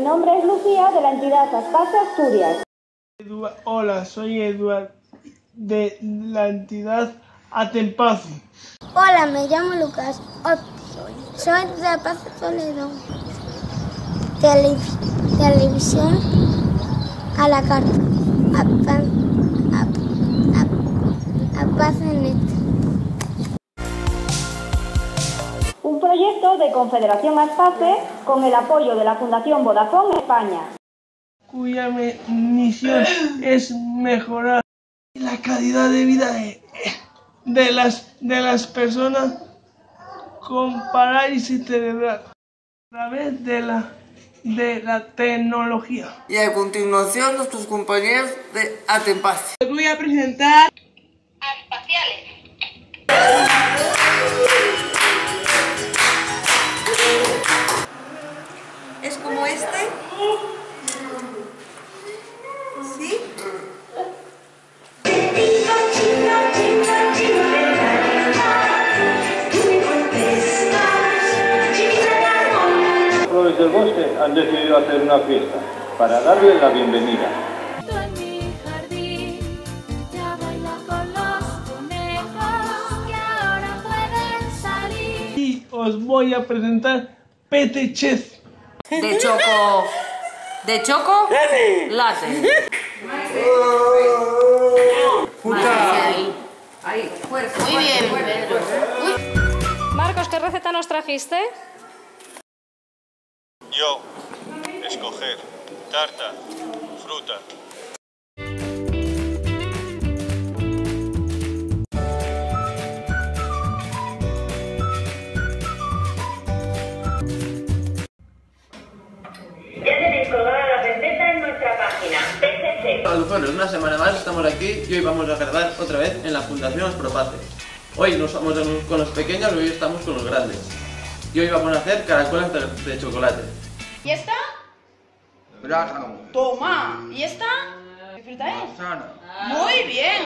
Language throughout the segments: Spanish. mi nombre es Lucía, de la entidad Aspace Asturias. Hola, soy Eduard, de la entidad Atenpace. Hola, me llamo Lucas. Soy de Aspace Toledo. Televisión a la carta. ASPACEnet. Un proyecto de Confederación Aspace con el apoyo de la Fundación Vodafone España, cuya misión es mejorar la calidad de vida de las personas con parálisis cerebral a través de la tecnología. Y a continuación nuestros compañeros de Atenpace. Les voy a presentar Aspaciales. Es como este, ¿sí? Flores del Bosque han decidido hacer una fiesta para darle la bienvenida. Y os voy a presentar PTCs. De choco, latte. Ahí, fuerza. Muy bien, fuerza. Marcos, ¿qué receta nos trajiste? Yo, escoger tarta, fruta. Bueno, una semana más estamos aquí y hoy vamos a grabar otra vez en la Fundación Propace. Hoy no estamos con los pequeños, hoy estamos con los grandes. Y hoy vamos a hacer caracoles de chocolate. ¿Y esta? Plátano. Toma. ¿Y esta? ¿Qué fruta es? Manzana. Muy bien.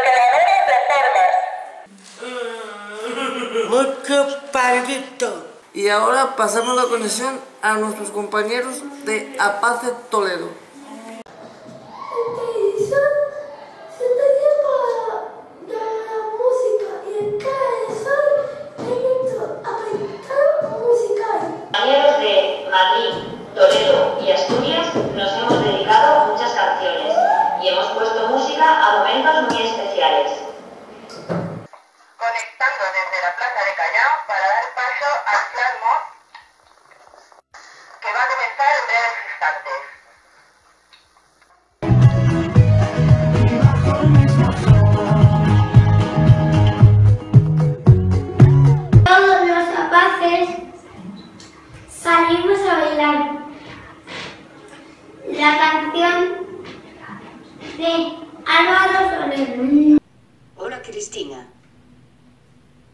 Y ahora pasamos la conexión a nuestros compañeros de Aspace Toledo.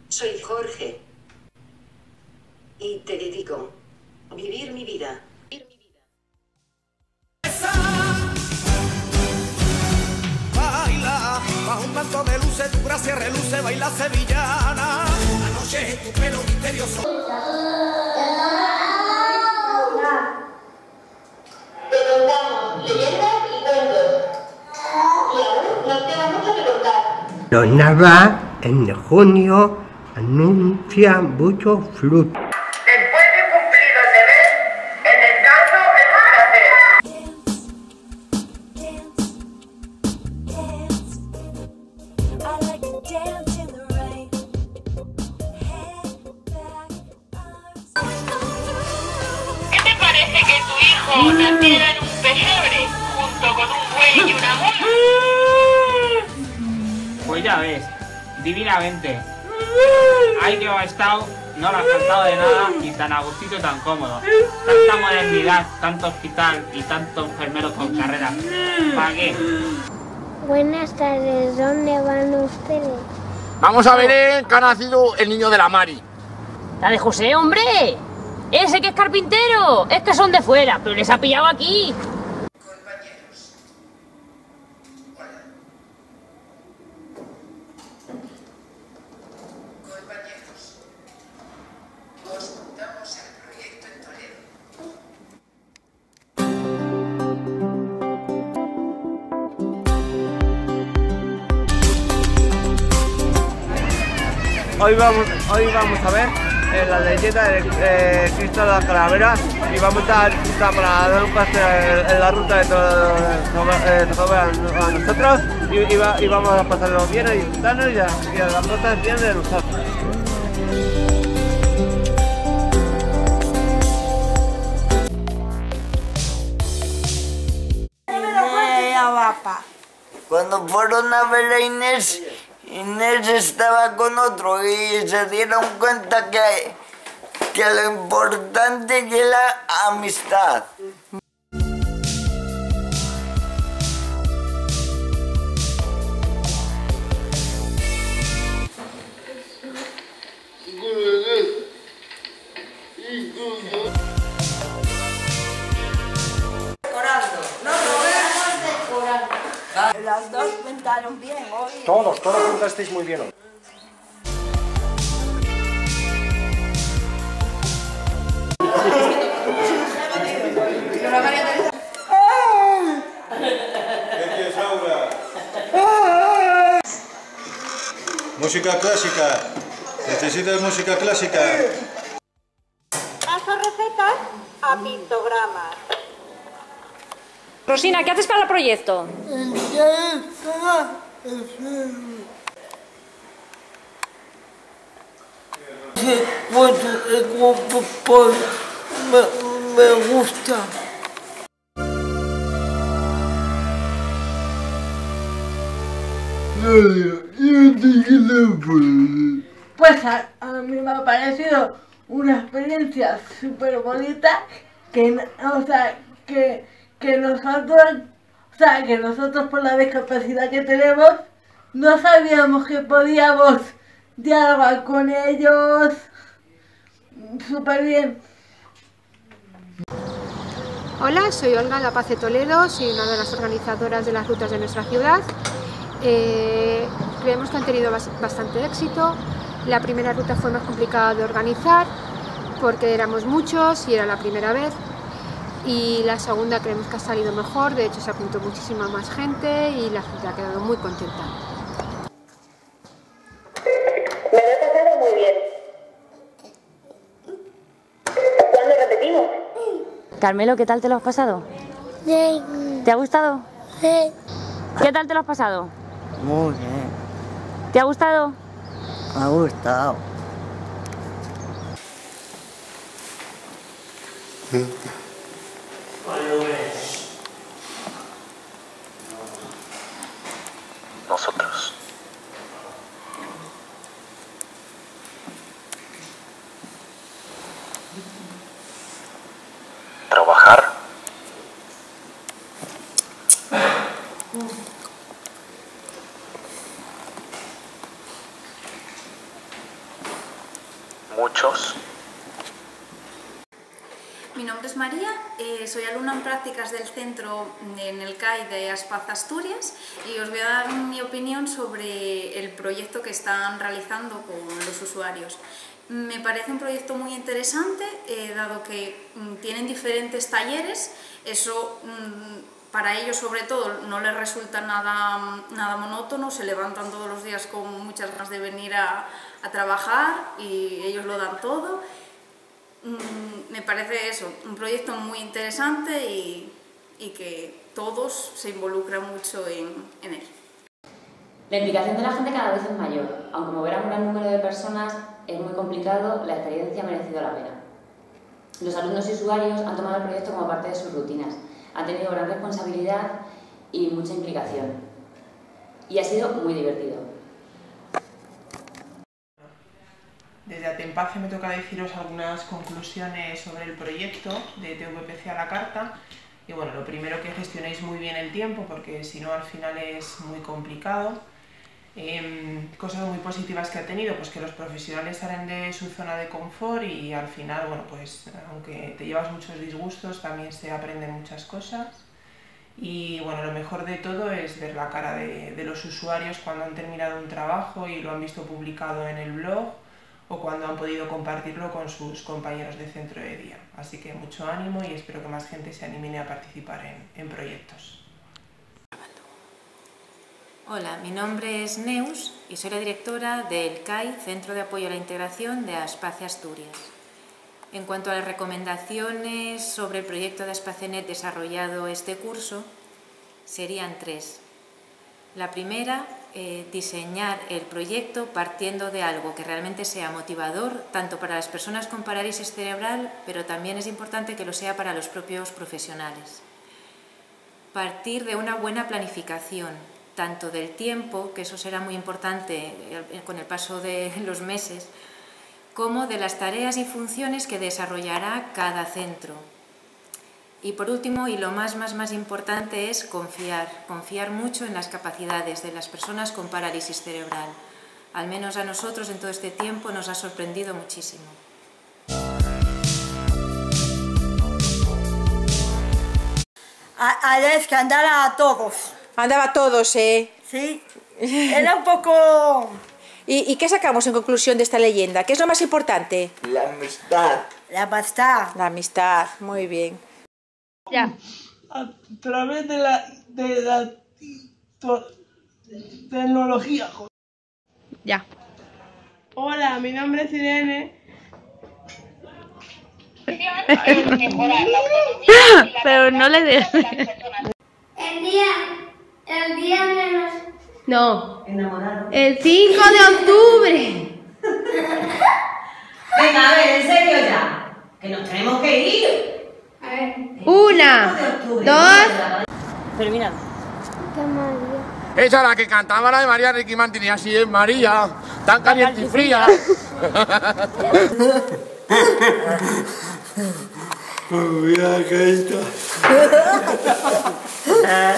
Soy Jorge y te dedico a vivir mi vida. Baila, bajo un manto de luces, tu gracia reluce, baila sevillana. Anoche tu pelo misterioso. Te contamos leyendas y cuentos. Y aún nos queda mucho que contar. No nada en junio. Anuncia mucho fruto. Después de cumplido el deber, el descanso es un placer. que tu hijo naciera en un pesebre, junto con un buey y una mula. Pues ya ves, divinamente. Ay, que ha estado, no le ha faltado de nada y tan a gustito y tan cómodo. Tanta modernidad, tanto hospital y tantos enfermeros con carrera. ¿Para qué? Buenas tardes, ¿dónde van ustedes? Vamos a ver que ha nacido el niño de la Mari. ¿La de José, hombre? ¡Ese que es carpintero! Es que son de fuera, pero les ha pillado aquí. Compañeros. Hola. Compañeros. Os juntamos al proyecto en Toledo. Hoy vamos a ver la leyenda del Cristo de las Calaveras y vamos a disfrutar para dar un paseo en la ruta de todos a nosotros y vamos a pasarlo bien, a disfrutarnos y a las cosas bien de nosotros. Cuando fueron a ver a Inés, Inés estaba con otro y se dieron cuenta que lo importante es la amistad. Las dos pintaron bien hoy. Todos pintasteis muy bien hoy. Música clásica. ¿Necesitas música clásica? Paso recetas a pictogramas. Rosina, ¿qué haces para el proyecto? Me gusta. Pues a mí me ha parecido una experiencia súper bonita que nosotros por la discapacidad que tenemos no sabíamos que podíamos dialogar con ellos súper bien. Hola, soy Olga La Paz de Toledo, soy una de las organizadoras de las rutas de nuestra ciudad. Creemos que han tenido bastante éxito. La primera ruta fue más complicada de organizar porque éramos muchos y era la primera vez. Y la segunda creemos que ha salido mejor, de hecho se apuntó muchísima más gente y la gente ha quedado muy contenta. Me lo he pasado muy bien. ¿Cuándo repetimos? Carmelo, ¿qué tal te lo has pasado? Sí. ¿Te ha gustado? Sí. ¿Qué tal te lo has pasado? Muy bien. ¿Te ha gustado? Me ha gustado. ¿Sí? Nosotros. Trabajar. Muchos. Mi nombre es María, soy alumna en prácticas del centro en el CAI de Aspace Asturias y os voy a dar mi opinión sobre el proyecto que están realizando con los usuarios. Me parece un proyecto muy interesante, dado que tienen diferentes talleres, eso para ellos sobre todo no les resulta nada monótono, se levantan todos los días con muchas ganas de venir a trabajar y ellos lo dan todo. Me parece eso, un proyecto muy interesante y que todos se involucran mucho en él. La implicación de la gente cada vez es mayor. Aunque mover a un gran número de personas es muy complicado, la experiencia ha merecido la pena. Los alumnos y usuarios han tomado el proyecto como parte de sus rutinas, han tenido gran responsabilidad y mucha implicación, y ha sido muy divertido. Desde Atenpace me toca deciros algunas conclusiones sobre el proyecto de TVPC a la carta. Y bueno, lo primero, que gestionéis muy bien el tiempo, porque si no al final es muy complicado. Cosas muy positivas que ha tenido, pues que los profesionales salen de su zona de confort y al final, bueno, pues aunque te llevas muchos disgustos, también se aprenden muchas cosas. Y bueno, lo mejor de todo es ver la cara de los usuarios cuando han terminado un trabajo y lo han visto publicado en el blog, o cuando han podido compartirlo con sus compañeros de centro de día. Así que mucho ánimo y espero que más gente se anime a participar en proyectos. Hola, mi nombre es Neus y soy la directora del CAI, Centro de Apoyo a la Integración de Aspace Asturias. En cuanto a las recomendaciones sobre el proyecto de ASPACEnet desarrollado este curso, serían tres. La primera, diseñar el proyecto partiendo de algo que realmente sea motivador, tanto para las personas con parálisis cerebral, pero también es importante que lo sea para los propios profesionales. Partir de una buena planificación, tanto del tiempo, que eso será muy importante con el paso de los meses, como de las tareas y funciones que desarrollará cada centro. Y por último, y lo más importante, es confiar mucho en las capacidades de las personas con parálisis cerebral. Al menos a nosotros en todo este tiempo nos ha sorprendido muchísimo. Hay que andar a todos. Andaba todos, ¿eh? Sí, era un poco... ¿Y qué sacamos en conclusión de esta leyenda? ¿Qué es lo más importante? La amistad. La amistad. La amistad, muy bien. Ya. A través de la tecnología, joder. Ya. Hola, mi nombre es Irene. Pero no le des... El día menos... No. Enamorado. El 5 de octubre. Venga, a ver, en serio ya. Que nos tenemos que ir. A ver. Una, dos... Terminado. Esa es la que cantaba la de María Ricky Martin, y así es María, tan caliente y fría. Mira que está.